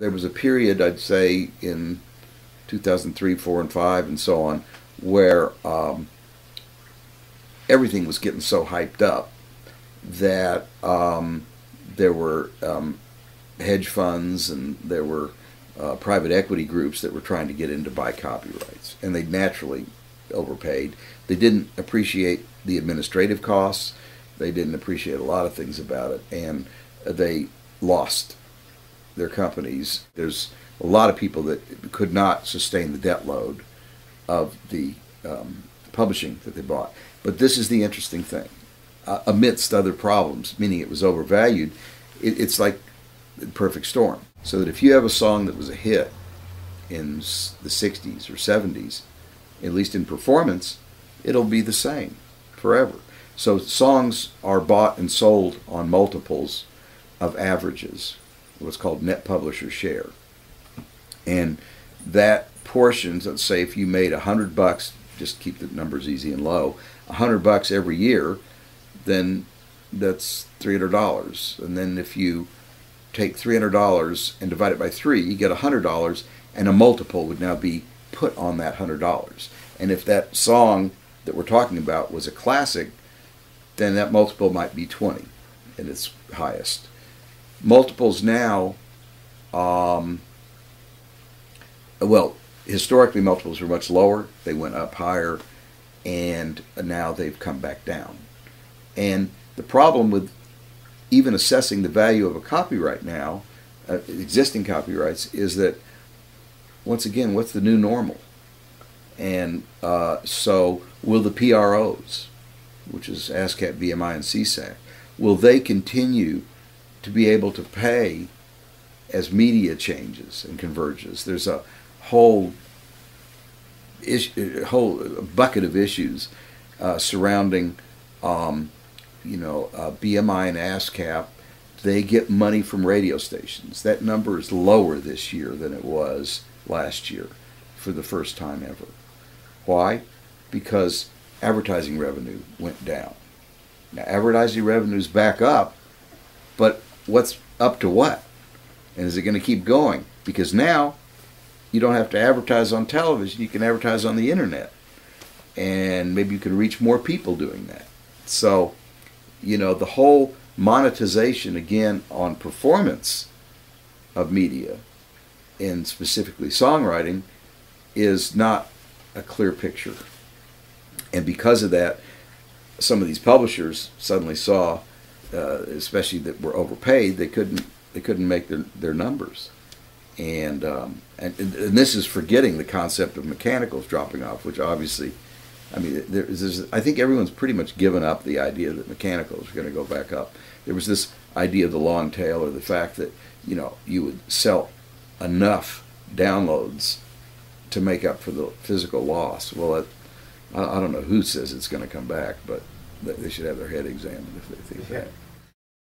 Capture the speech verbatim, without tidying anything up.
there was a period, I'd say, in two thousand three, four, and five, and so on, where um, everything was getting so hyped up that um, there were um, hedge funds and there were uh, private equity groups that were trying to get in to buy copyrights, and they naturally overpaid. They didn't appreciate the administrative costs. They didn't appreciate a lot of things about it, and they lost their companies. There's a lot of people that could not sustain the debt load of the um, publishing that they bought. But this is the interesting thing. Uh, amidst other problems, meaning it was overvalued, it, it's like the perfect storm. So that if you have a song that was a hit in the sixties or seventies, at least in performance, it'll be the same forever. So songs are bought and sold on multiples of averages, what's called net publisher share. And that portion, let's say if you made a hundred bucks, just keep the numbers easy and low, a hundred bucks every year, then that's three hundred dollars. And then if you take three hundred dollars and divide it by three, you get one hundred dollars, and a multiple would now be put on that one hundred dollars. And if that song that we're talking about was a classic, then that multiple might be twenty at its highest. Multiples now, um, well, historically multiples were much lower. They went up higher, and now they've come back down. And the problem with even assessing the value of a copyright now, uh, existing copyrights, is that, once again, what's the new normal? And uh, so will the P R Os, which is ASCAP, B M I, and SESAC, will they continue to be able to pay as media changes and converges? There's a whole, issue, whole bucket of issues uh, surrounding, um, you know, uh, B M I and ASCAP. They get money from radio stations. That number is lower this year than it was last year for the first time ever. Why? Because advertising revenue went down. Now advertising revenue is back up, but what's up to what? And is it going to keep going? Because now you don't have to advertise on television, you can advertise on the internet. And maybe you can reach more people doing that. So, you know, the whole monetization again on performance of media, and specifically songwriting, is not a clear picture. And because of that, some of these publishers suddenly saw, uh, especially that were overpaid, they couldn't they couldn't make their their numbers. And um, and and this is forgetting the concept of mechanicals dropping off, which obviously, I mean, there is. I think everyone's pretty much given up the idea that mechanicals are going to go back up. There was this idea of the long tail, or the fact that, you know, you would sell enough downloads to make up for the physical loss. Well, it, I, I don't know who says it's going to come back, but they should have their head examined if they think yeah. that.